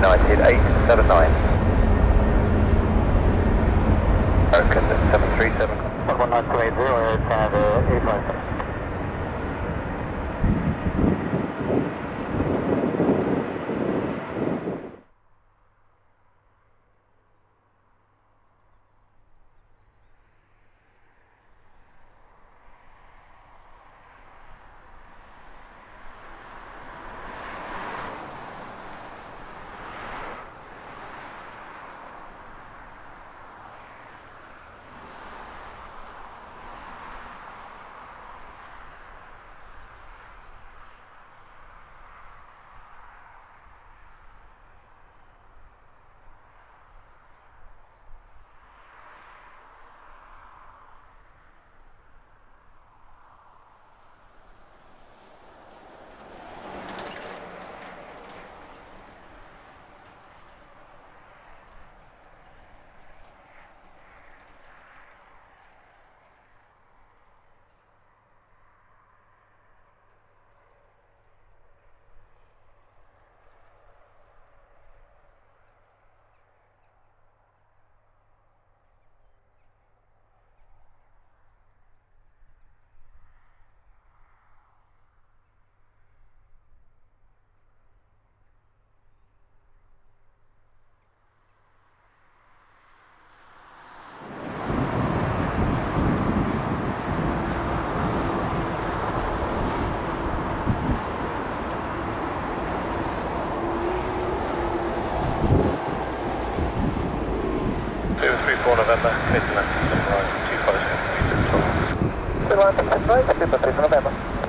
United 879. American 737. 19280, Air Canada 857. November, Midland, Sunrise, 250, Midland, Sunrise, 250, November.